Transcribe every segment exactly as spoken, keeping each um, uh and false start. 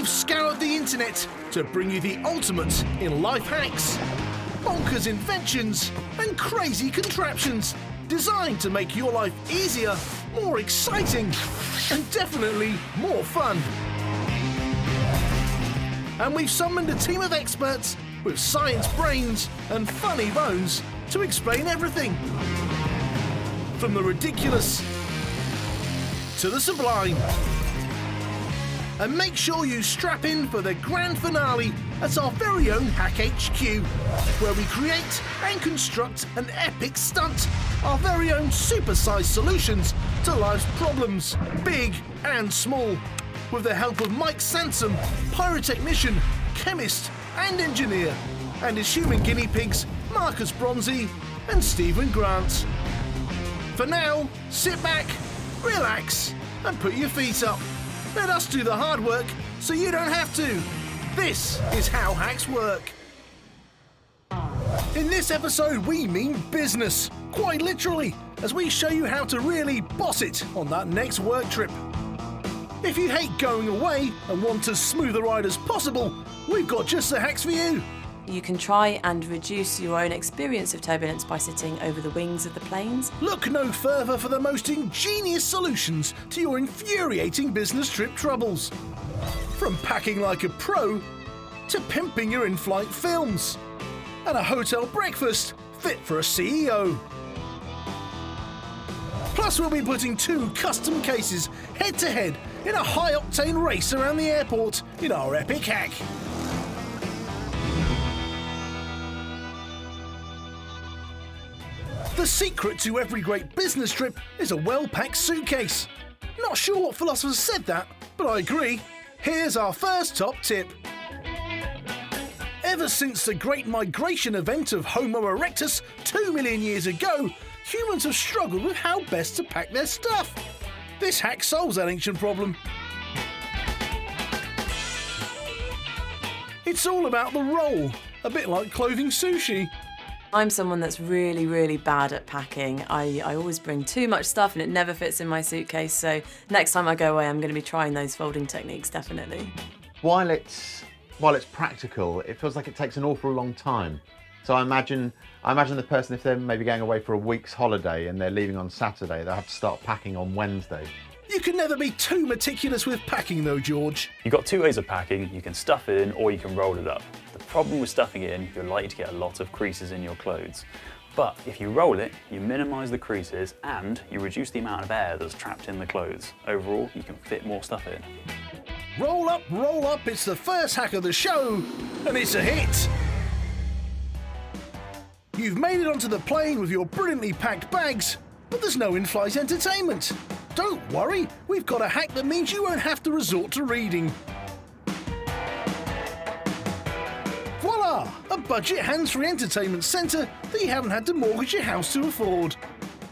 we've scoured the internet to bring you the ultimate in life hacks, bonkers inventions, and crazy contraptions designed to make your life easier, more exciting, and definitely more fun. And we've summoned a team of experts with science brains and funny bones to explain everything. From the ridiculous to the sublime. And make sure you strap in for the grand finale at our very own Hack H Q, where we create and construct an epic stunt, our very own supersized solutions to life's problems, big and small, with the help of Mike Sansom, pyrotechnician, chemist and engineer, and his human guinea pigs, Marcus Bronzy and Stephen Grant. For now, sit back, relax and put your feet up. Let us do the hard work so you don't have to. This is how hacks work. In this episode, we mean business, quite literally, as we show you how to really boss it on that next work trip. If you hate going away and want as smooth a ride as possible, we've got just the hacks for you. You can try and reduce your own experience of turbulence by sitting over the wings of the planes. Look no further for the most ingenious solutions to your infuriating business trip troubles. From packing like a pro to pimping your in-flight films. And a hotel breakfast fit for a C E O. Plus, we'll be putting two custom cases head-to-head in a high-octane race around the airport in our epic hack. The secret to every great business trip is a well-packed suitcase. Not sure what philosophers said that, but I agree. Here's our first top tip. Ever since the great migration event of Homo erectus two million years ago, humans have struggled with how best to pack their stuff. This hack solves that ancient problem. It's all about the roll, a bit like clothing sushi. I'm someone that's really, really bad at packing. I, I always bring too much stuff and it never fits in my suitcase, so next time I go away, I'm gonna be trying those folding techniques, definitely. While it's, while it's practical, it feels like it takes an awful long time. So I imagine, I imagine the person, if they're maybe going away for a week's holiday and they're leaving on Saturday, they'll have to start packing on Wednesday. You can never be too meticulous with packing though, George. You've got two ways of packing. You can stuff it in or you can roll it up. Problem with stuffing it in, you're likely to get a lot of creases in your clothes. But if you roll it, you minimise the creases and you reduce the amount of air that's trapped in the clothes. Overall, you can fit more stuff in. Roll up, roll up, it's the first hack of the show, and it's a hit. You've made it onto the plane with your brilliantly packed bags, but there's no in-flight entertainment. Don't worry, we've got a hack that means you won't have to resort to reading. Voila! A budget hands-free entertainment centre that you haven't had to mortgage your house to afford.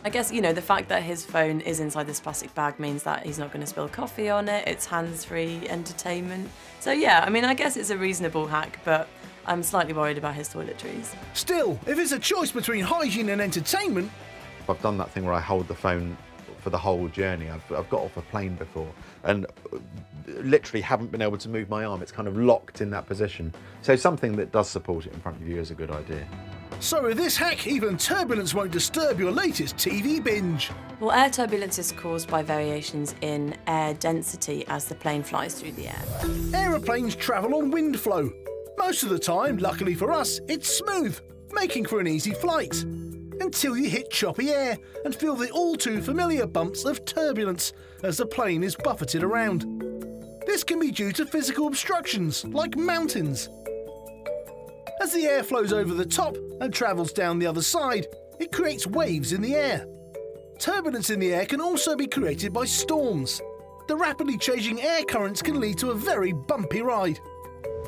I guess, you know, the fact that his phone is inside this plastic bag means that he's not going to spill coffee on it, it's hands-free entertainment. So yeah, I mean, I guess it's a reasonable hack, but I'm slightly worried about his toiletries. Still, if it's a choice between hygiene and entertainment... I've done that thing where I hold the phone for the whole journey. I've, I've got off a plane before and literally haven't been able to move my arm. It's kind of locked in that position. So something that does support it in front of you is a good idea. So with this hack, even turbulence won't disturb your latest T V binge. Well, air turbulence is caused by variations in air density as the plane flies through the air. Aeroplanes travel on wind flow. Most of the time, luckily for us, it's smooth, making for an easy flight. Until you hit choppy air and feel the all-too-familiar bumps of turbulence as the plane is buffeted around. This can be due to physical obstructions, like mountains. As the air flows over the top and travels down the other side, it creates waves in the air. Turbulence in the air can also be created by storms. The rapidly changing air currents can lead to a very bumpy ride.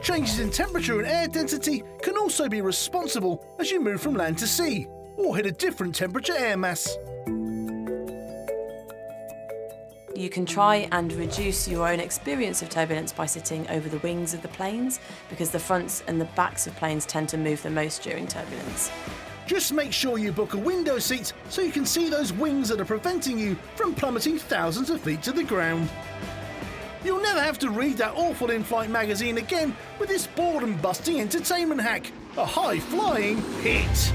Changes in temperature and air density can also be responsible as you move from land to sea, or hit a different temperature air mass. You can try and reduce your own experience of turbulence by sitting over the wings of the planes, because the fronts and the backs of planes tend to move the most during turbulence. Just make sure you book a window seat so you can see those wings that are preventing you from plummeting thousands of feet to the ground. You'll never have to read that awful in-flight magazine again with this boredom-busting entertainment hack. A high-flying hit.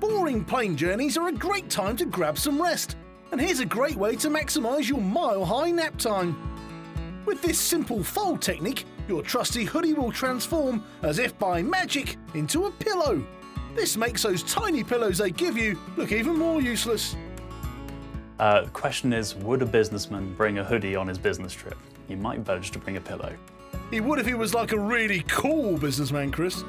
Boring plane journeys are a great time to grab some rest. And here's a great way to maximise your mile-high nap time. With this simple fold technique, your trusty hoodie will transform, as if by magic, into a pillow. This makes those tiny pillows they give you look even more useless. Uh, the question is, would a businessman bring a hoodie on his business trip? You might budge to bring a pillow. He would if he was like a really cool businessman, Chris.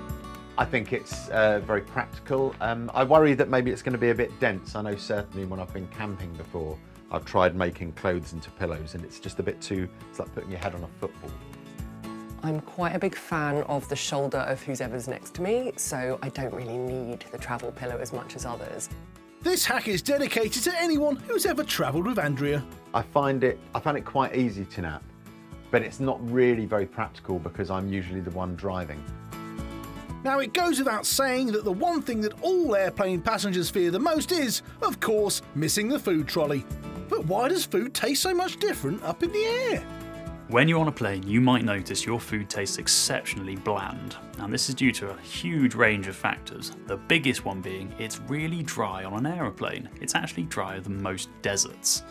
I think it's uh, very practical. Um, I worry that maybe it's going to be a bit dense. I know certainly when I've been camping before, I've tried making clothes into pillows and it's just a bit too, it's like putting your head on a football. I'm quite a big fan of the shoulder of whoever's next to me, so I don't really need the travel pillow as much as others. This hack is dedicated to anyone who's ever travelled with Andrea. I find it, I find it quite easy to nap, but it's not really very practical because I'm usually the one driving. Now, it goes without saying that the one thing that all airplane passengers fear the most is, of course, missing the food trolley. But why does food taste so much different up in the air? When you're on a plane, you might notice your food tastes exceptionally bland. And this is due to a huge range of factors. The biggest one being, it's really dry on an aeroplane. It's actually drier than most deserts.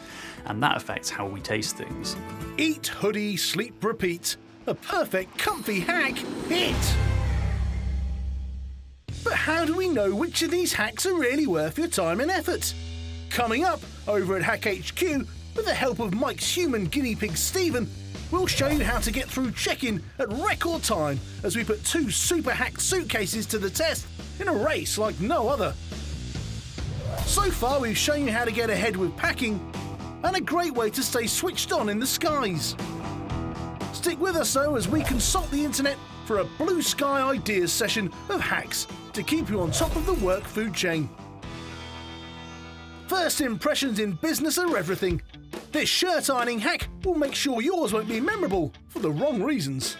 And that affects how we taste things. Eat, hoodie, sleep, repeat. A perfect comfy hack hit! But how do we know which of these hacks are really worth your time and effort? Coming up, over at Hack H Q, with the help of Mike's human guinea pig Stephen, we'll show you how to get through check-in at record time as we put two super hack suitcases to the test in a race like no other. So far, we've shown you how to get ahead with packing and a great way to stay switched on in the skies. Stick with us, though, as we consult the internet for a blue sky ideas session of hacks to keep you on top of the work food chain. First impressions in business are everything. This shirt ironing hack will make sure yours won't be memorable for the wrong reasons.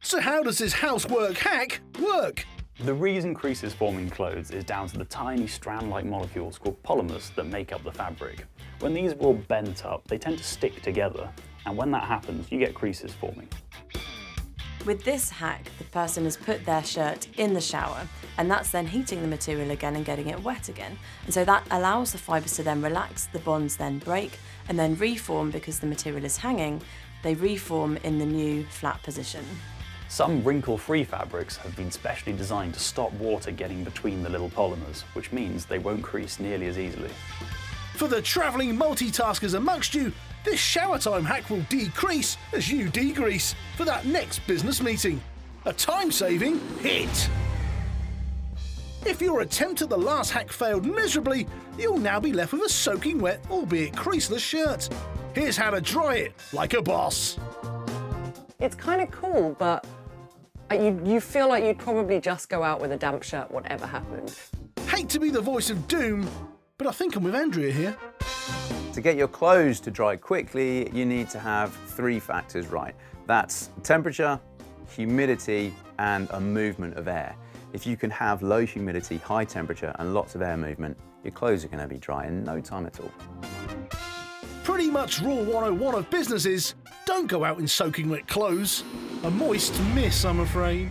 So how does this housework hack work? The reason creases form in clothes is down to the tiny strand-like molecules called polymers that make up the fabric. When these are all bent up, they tend to stick together, and when that happens, you get creases forming. With this hack, the person has put their shirt in the shower, and that's then heating the material again and getting it wet again. And so that allows the fibres to then relax, the bonds then break, and then reform because the material is hanging. They reform in the new flat position. Some wrinkle-free fabrics have been specially designed to stop water getting between the little polymers, which means they won't crease nearly as easily. For the travelling multitaskers amongst you, this shower time hack will decrease as you degrease for that next business meeting. A time-saving hit! If your attempt at the last hack failed miserably, you'll now be left with a soaking wet, albeit creaseless shirt. Here's how to dry it like a boss. It's kind of cool, but you, you feel like you'd probably just go out with a damp shirt, whatever happened. Hate to be the voice of doom, but I think I'm with Andrea here. To get your clothes to dry quickly, you need to have three factors right. That's temperature, humidity, and a movement of air. If you can have low humidity, high temperature, and lots of air movement, your clothes are going to be dry in no time at all. Pretty much rule one oh one of business is, don't go out in soaking wet clothes. A moist miss, I'm afraid.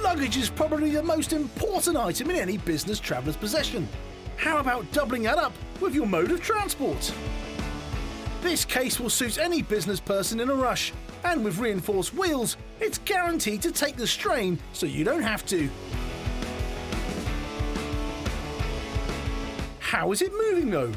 Luggage is probably the most important item in any business traveller's possession. How about doubling that up with your mode of transport? This case will suit any business person in a rush, and with reinforced wheels, it's guaranteed to take the strain so you don't have to. How is it moving though?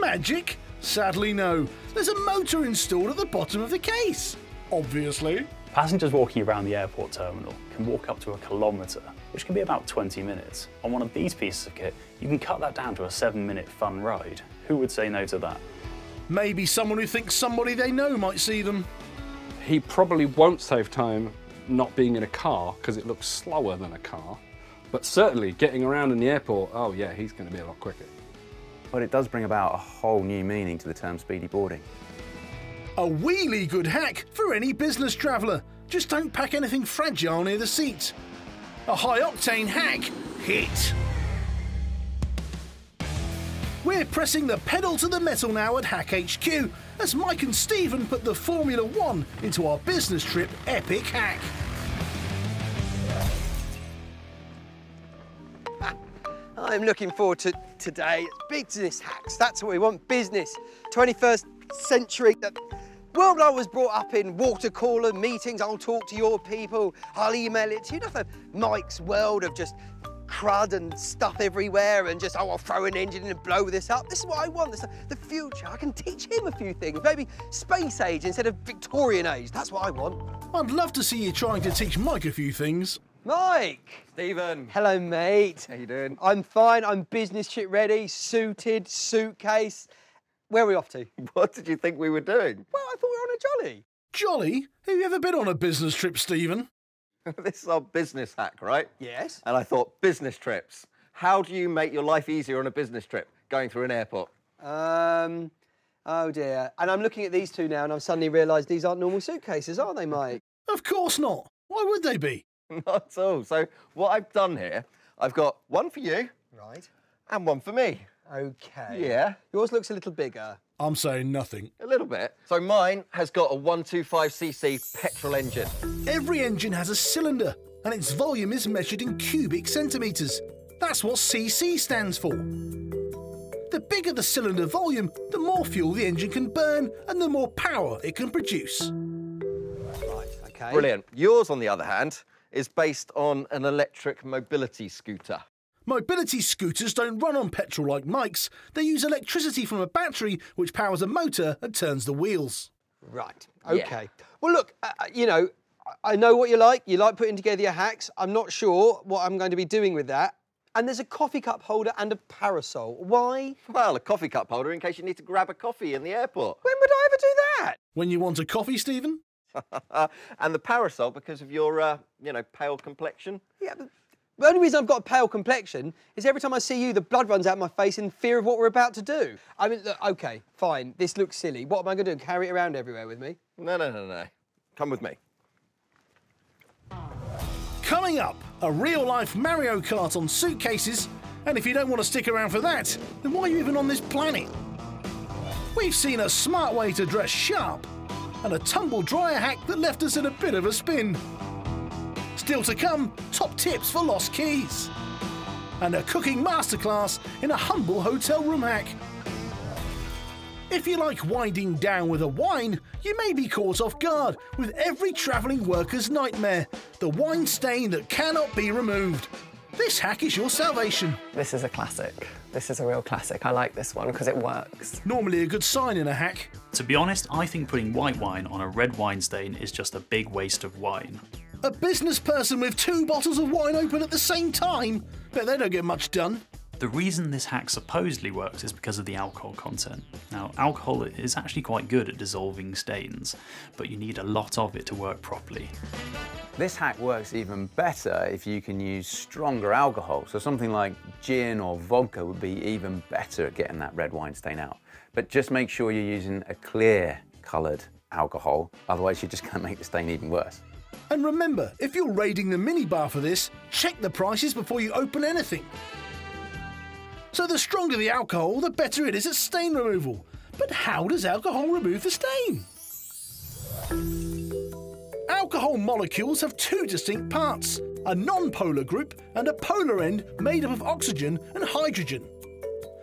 Magic? Sadly no. There's a motor installed at the bottom of the case, obviously. Passengers walking around the airport terminal can walk up to a kilometre, which can be about twenty minutes. On one of these pieces of kit, you can cut that down to a seven minute fun ride. Who would say no to that? Maybe someone who thinks somebody they know might see them. He probably won't save time not being in a car, because it looks slower than a car. But certainly, getting around in the airport, oh yeah, he's going to be a lot quicker. But it does bring about a whole new meaning to the term speedy boarding. A wheelie good hack for any business traveller. Just don't pack anything fragile near the seat. A high-octane hack hit. We're pressing the pedal to the metal now at Hack H Q, as Mike and Stephen put the Formula One into our business trip Epic Hack. I'm looking forward to today. Business hacks, that's what we want, business. twenty-first century. World I was brought up in, water cooler meetings, I'll talk to your people, I'll email it to you. Enough of Mike's world of just crud and stuff everywhere and just, oh, I'll throw an engine in and blow this up. This is what I want, this, the future. I can teach him a few things, maybe space age instead of Victorian age. That's what I want. I'd love to see you trying to teach Mike a few things. Mike! Stephen! Hello, mate. How you doing? I'm fine, I'm business trip ready, suited, suitcase. Where are we off to? What did you think we were doing? Well, I thought we were on a jolly. Jolly? Have you ever been on a business trip, Stephen? This is our business hack, right? Yes. And I thought, business trips. How do you make your life easier on a business trip, going through an airport? Um, oh dear. And I'm looking at these two now and I've suddenly realised these aren't normal suitcases, are they, Mike? Of course not. Why would they be? Not at all. So what I've done here, I've got one for you. Right. And one for me. OK. Yeah. Yours looks a little bigger. I'm saying nothing. A little bit. So mine has got a one twenty-five c c petrol engine. Every engine has a cylinder, and its volume is measured in cubic centimetres. That's what C C stands for. The bigger the cylinder volume, the more fuel the engine can burn and the more power it can produce. Right, OK. Brilliant. Yours, on the other hand, is based on an electric mobility scooter. Mobility scooters don't run on petrol like Mike's. They use electricity from a battery which powers a motor and turns the wheels. Right, OK. Yeah. Well, look, uh, you know, I know what you like. You like putting together your hacks. I'm not sure what I'm going to be doing with that. And there's a coffee cup holder and a parasol. Why? Well, a coffee cup holder in case you need to grab a coffee in the airport. When would I ever do that? When you want a coffee, Stephen? And the parasol because of your, uh, you know, pale complexion. Yeah, but the only reason I've got a pale complexion is every time I see you, the blood runs out of my face in fear of what we're about to do. I mean, look, OK, fine, this looks silly. What am I going to do, carry it around everywhere with me? No, no, no, no. Come with me. Coming up, a real-life Mario Kart on suitcases. And if you don't want to stick around for that, then why are you even on this planet? We've seen a smart way to dress sharp and a tumble dryer hack that left us in a bit of a spin. Still to come, top tips for lost keys. And a cooking masterclass in a humble hotel room hack. If you like winding down with a wine, you may be caught off guard with every travelling worker's nightmare, the wine stain that cannot be removed. This hack is your salvation. This is a classic. This is a real classic. I like this one because it works. Normally a good sign in a hack. To be honest, I think putting white wine on a red wine stain is just a big waste of wine. A business person with two bottles of wine open at the same time? Bet they don't get much done. The reason this hack supposedly works is because of the alcohol content. Now, alcohol is actually quite good at dissolving stains, but you need a lot of it to work properly. This hack works even better if you can use stronger alcohol. So something like gin or vodka would be even better at getting that red wine stain out. But just make sure you're using a clear coloured alcohol, otherwise you're just going to make the stain even worse. And remember, if you're raiding the minibar for this, check the prices before you open anything. So the stronger the alcohol, the better it is at stain removal. But how does alcohol remove the stain? Alcohol molecules have two distinct parts, a non-polar group and a polar end made up of oxygen and hydrogen.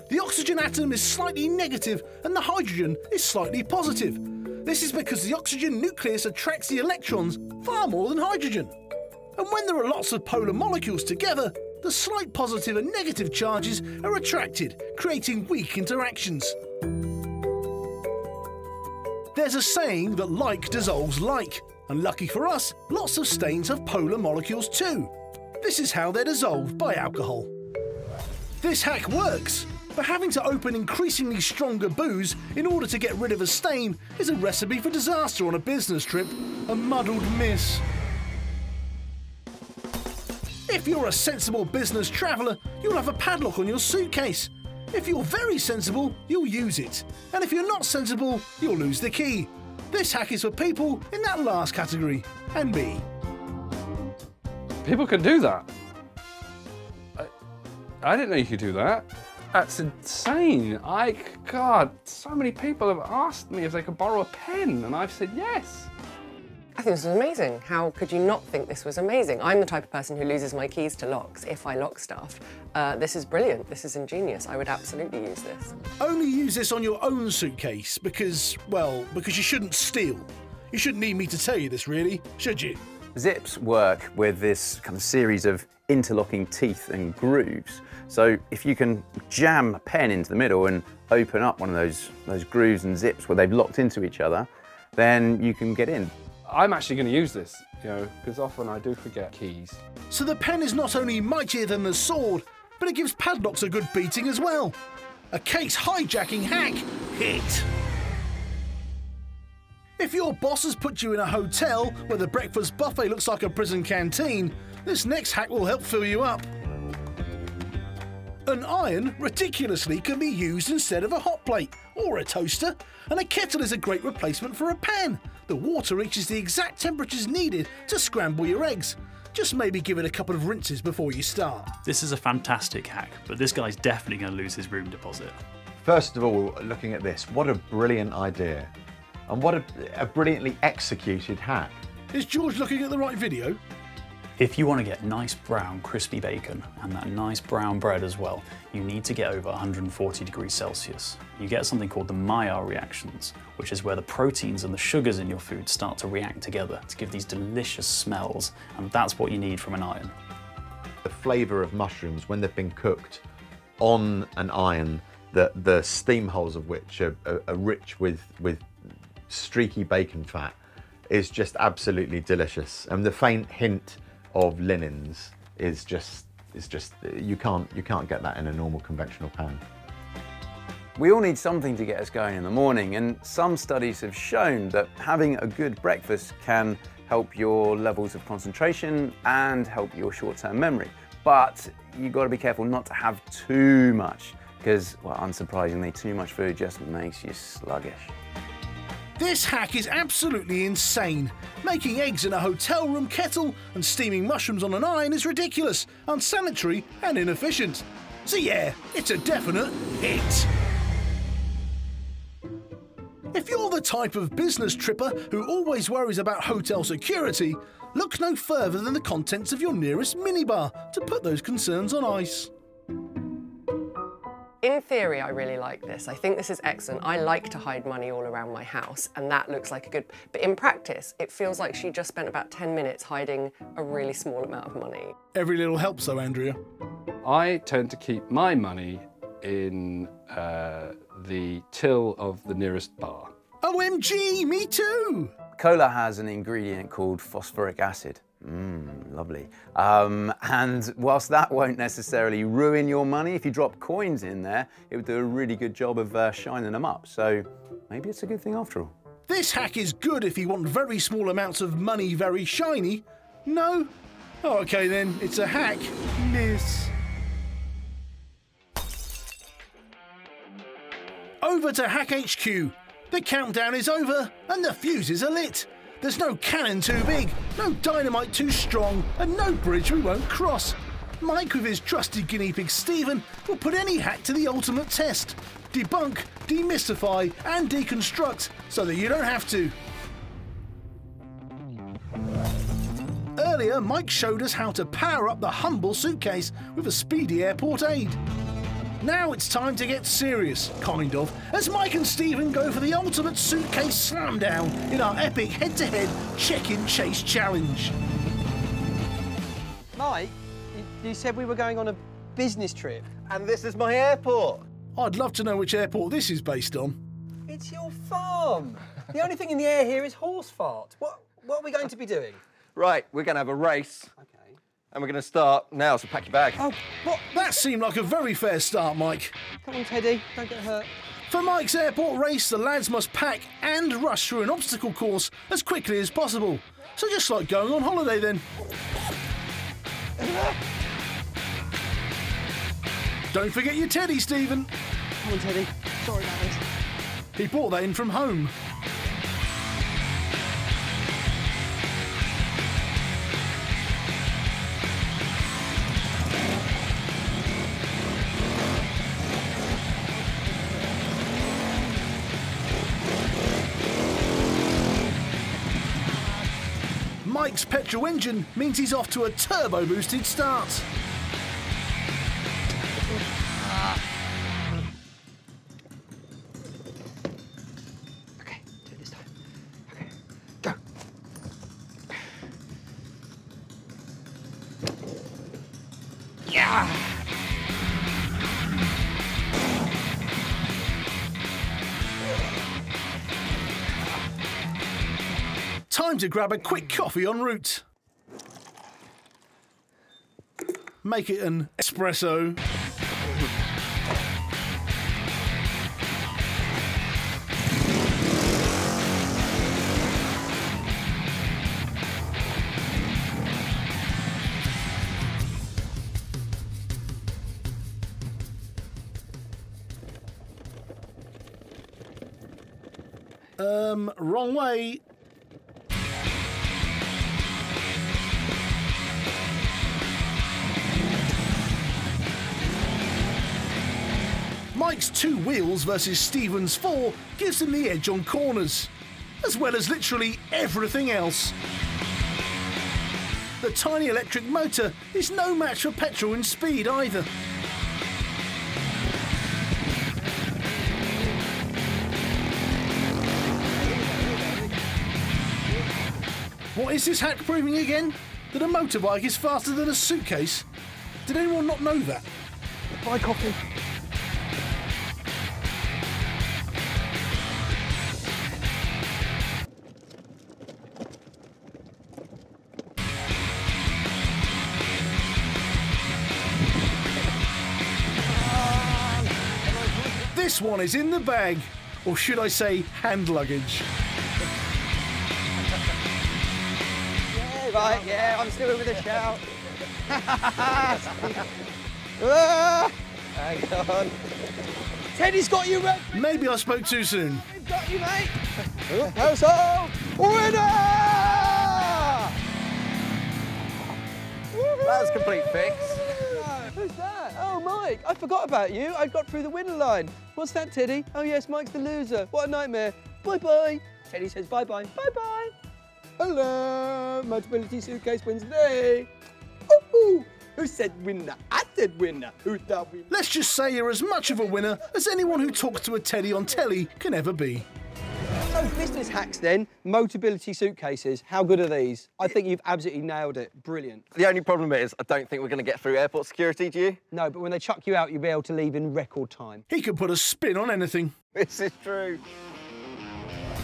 The oxygen atom is slightly negative and the hydrogen is slightly positive. This is because the oxygen nucleus attracts the electrons far more than hydrogen. And when there are lots of polar molecules together, the slight positive and negative charges are attracted, creating weak interactions. There's a saying that like dissolves like. And lucky for us, lots of stains have polar molecules too. This is how they're dissolved by alcohol. This hack works, but having to open increasingly stronger booze in order to get rid of a stain is a recipe for disaster on a business trip, a muddled mess. If you're a sensible business traveller, you'll have a padlock on your suitcase. If you're very sensible, you'll use it. And if you're not sensible, you'll lose the key. This hack is for people in that last category, and me. People can do that. I, I didn't know you could do that. That's insane. I, God, so many people have asked me if they could borrow a pen, and I've said yes. I think this was amazing. How could you not think this was amazing? I'm the type of person who loses my keys to locks if I lock stuff. Uh, this is brilliant. This is ingenious. I would absolutely use this. Only use this on your own suitcase because, well, because you shouldn't steal. You shouldn't need me to tell you this, really, should you? Zips work with this kind of series of interlocking teeth and grooves. So if you can jam a pen into the middle and open up one of those, those grooves and zips where they've locked into each other, then you can get in. I'm actually going to use this, you know, because often I do forget keys. So the pen is not only mightier than the sword, but it gives padlocks a good beating as well. A case hijacking hack hit. If your boss has put you in a hotel where the breakfast buffet looks like a prison canteen, this next hack will help fill you up. An iron, ridiculously, can be used instead of a hot plate or a toaster, and a kettle is a great replacement for a pan. The water reaches the exact temperatures needed to scramble your eggs. Just maybe give it a couple of rinses before you start. This is a fantastic hack, but this guy's definitely going to lose his room deposit. First of all, looking at this, what a brilliant idea. And what a, a brilliantly executed hack. Is George looking at the right video? If you want to get nice brown crispy bacon and that nice brown bread as well, you need to get over one hundred forty degrees Celsius. You get something called the Maillard reactions, which is where the proteins and the sugars in your food start to react together to give these delicious smells, and that's what you need from an iron. The flavour of mushrooms when they've been cooked on an iron, the, the steam holes of which are, are, are rich with, with streaky bacon fat, is just absolutely delicious. And the faint hint of linens is just, is just you can't, you can't get that in a normal conventional pan. We all need something to get us going in the morning, and some studies have shown that having a good breakfast can help your levels of concentration and help your short-term memory. But you've got to be careful not to have too much, because, well, unsurprisingly, too much food just makes you sluggish. This hack is absolutely insane. Making eggs in a hotel room kettle and steaming mushrooms on an iron is ridiculous, unsanitary and inefficient. So yeah, it's a definite hit. If you're the type of business tripper who always worries about hotel security, look no further than the contents of your nearest minibar to put those concerns on ice. In theory, I really like this. I think this is excellent. I like to hide money all around my house, and that looks like a good... But in practice, it feels like she just spent about ten minutes hiding a really small amount of money. Every little helps, though, Andrea. I tend to keep my money in uh, the till of the nearest bar. O M G, me too! Cola has an ingredient called phosphoric acid. Mmm, lovely. Um, and whilst that won't necessarily ruin your money, if you drop coins in there, it would do a really good job of uh, shining them up. So maybe it's a good thing after all. This hack is good if you want very small amounts of money very shiny. No? Oh, okay then, it's a hack. Miss. Over to Hack H Q. The countdown is over and the fuses are lit. There's no cannon too big, no dynamite too strong, and no bridge we won't cross. Mike, with his trusty guinea pig Stephen, will put any hack to the ultimate test. Debunk, demystify, and deconstruct so that you don't have to. Earlier, Mike showed us how to power up the humble suitcase with a speedy airport aid. Now it's time to get serious, kind of, as Mike and Stephen go for the ultimate suitcase slam down in our epic head-to-head check-in chase challenge. Mike, you said we were going on a business trip, and this is my airport. I'd love to know which airport this is based on. It's your farm. The only thing in the air here is horse fart. What, what are we going to be doing? Right, we're going to have a race. Okay. And we're going to start now, so pack your bag. Oh, what? That seemed like a very fair start, Mike. Come on, Teddy, don't get hurt. For Mike's airport race, the lads must pack and rush through an obstacle course as quickly as possible. So just like going on holiday, then. Don't forget your Teddy, Stephen. Come on, Teddy. Sorry about this. He brought that in from home. Mike's petrol engine means he's off to a turbo-boosted start. Okay, do it this time. Okay, go. Yeah. Time to grab a quick coffee en route. Make it an espresso. Um, wrong way. Mike's two wheels versus Stephen's four gives him the edge on corners, as well as literally everything else. The tiny electric motor is no match for petrol and speed either. What is this hack proving again? That a motorbike is faster than a suitcase? Did anyone not know that? Buy coffee. This one is in the bag, or should I say hand luggage. Right, yeah, I'm still with a shout. Ah, hang on. Teddy's got you, Red. Maybe I spoke too soon. We've got you, mate. Household winner! That was a complete fix. Who's that? Oh, Mike, I forgot about you. I got through the winner line. What's that, Teddy? Oh, yes, Mike's the loser. What a nightmare. Bye-bye. Teddy says bye-bye. Bye-bye. Hello, multibility suitcase wins today. Ooh, who said winner? I said winner. Who's that winner? Let's just say you're as much of a winner as anyone who talks to a Teddy on telly can ever be. So business hacks then, multibility suitcases. How good are these? I think you've absolutely nailed it. Brilliant. The only problem is I don't think we're going to get through airport security, do you? No, but when they chuck you out, you'll be able to leave in record time. He could put a spin on anything. This is true.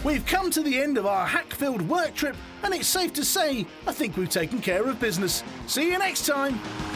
We've come to the end of our hack-filled work trip, and it's safe to say I think we've taken care of business. See you next time!